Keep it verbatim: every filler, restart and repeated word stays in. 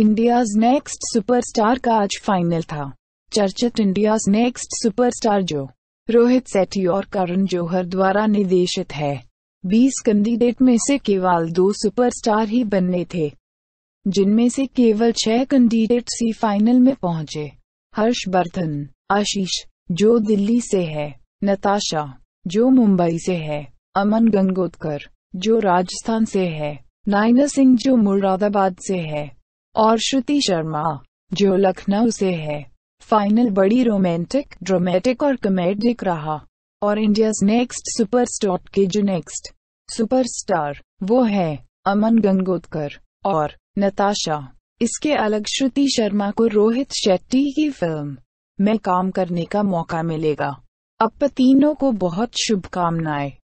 India's next superstar का आज final था। चर्चित इंडियाज नेक्स्ट सुपरस्टार जो रोहित सेट्टी और करण जौहर द्वारा निर्देशित है, बीस कैंडिडेट में से केवल दो सुपरस्टार ही बनने थे, जिनमें से केवल छह कैंडिडेट्स ही फाइनल में पहुंचे। हर्ष बर्धन, आशीष जो दिल्ली से है, नताशा जो मुंबई से है, अमन गंगोतकर जो राजस्थान से है, नाइना सिंह जो मुरादाबाद से है और श्रुति शर्मा जो लखनऊ से है। फाइनल बड़ी रोमांटिक, ड्रामेटिक और कॉमेडिक रहा और इंडियाज नेक्स्ट सुपरस्टार के जो नेक्स्ट सुपरस्टार वो है अमन गंगोतकर और नताशा। इसके अलग श्रुति शर्मा को रोहित शेट्टी की फिल्म में काम करने का मौका मिलेगा। अब तीनों को बहुत शुभकामनाएं।